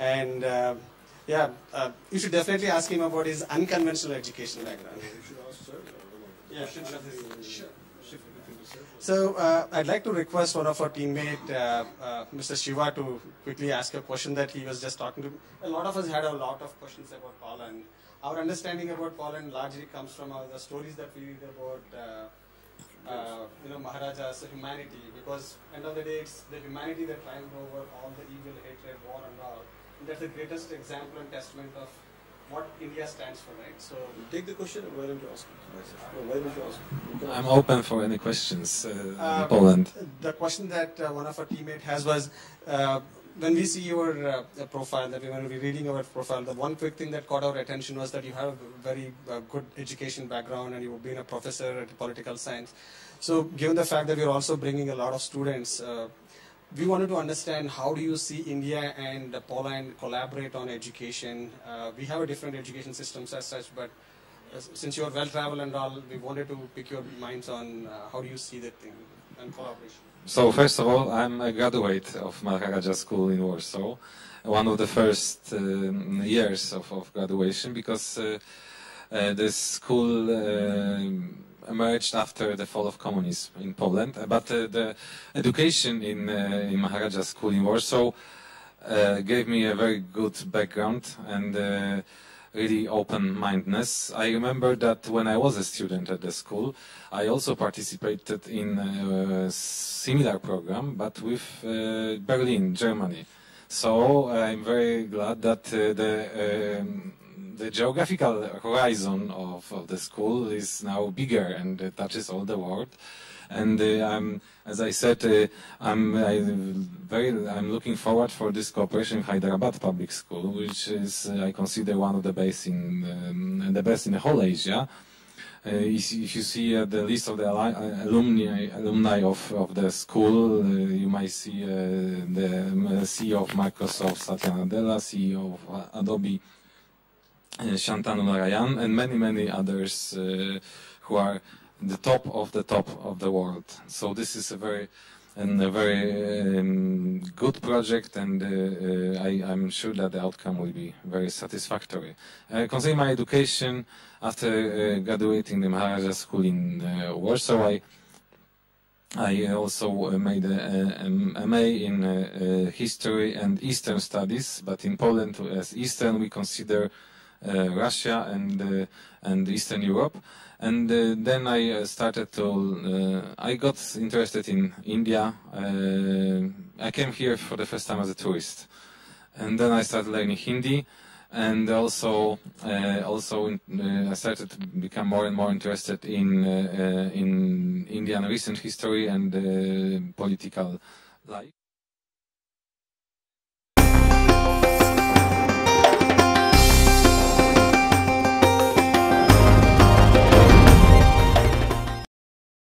And you should definitely ask him about his unconventional educational background. You should ask sir. Yeah, sure. So I'd like to request one of our teammate, Mr. Shiva, to quickly ask a question that he was just talking to. A lot of us had a lot of questions about Poland. Our understanding about Poland largely comes from the stories that we read about, Maharaja's humanity. Because end of the day, it's the humanity that triumphed over all the evil, hatred, war, and all. And that's the greatest example and testament of what India stands for, right? So take the question. Why don't you ask it? Why don't you ask it? I'm open for any questions in Poland. The question that one of our teammates has was, when we see your profile, that we were reading our profile, the one quick thing that caught our attention was that you have a very good education background and you've been a professor at political science. So given the fact that you're also bringing a lot of students, we wanted to understand how do you see India and Poland collaborate on education. We have a different education systems as such, but since you're well-traveled and all, we wanted to pick your minds on how do you see that thing and collaboration. So first of all, I'm a graduate of Maharaja School in Warsaw, one of the first years of graduation, because this school emerged after the fall of communism in Poland, but the education in Maharaja School in Warsaw gave me a very good background and really open-mindedness. I remember that when I was a student at the school, I also participated in a similar program, but with Berlin, Germany. So I'm very glad that the geographical horizon of the school is now bigger and touches all the world. And as I said, I'm looking forward for this cooperation with Hyderabad Public School, which is I consider one of the best in the best in the whole Asia. If you see the list of the alumni of the school, you might see the CEO of Microsoft, Satya Nadella, CEO of Adobe, Shantanu Narayan, and many others who are the top of the world. So this is a very good project, and I'm sure that the outcome will be very satisfactory. Concerning my education, after graduating the Maharaja School in Warsaw, I also made a MA in history and Eastern studies, but in Poland as Eastern we consider Russia and Eastern Europe, and then I started to I got interested in India. I came here for the first time as a tourist, and then I started learning Hindi, and also I started to become more and more interested in Indian recent history and political life.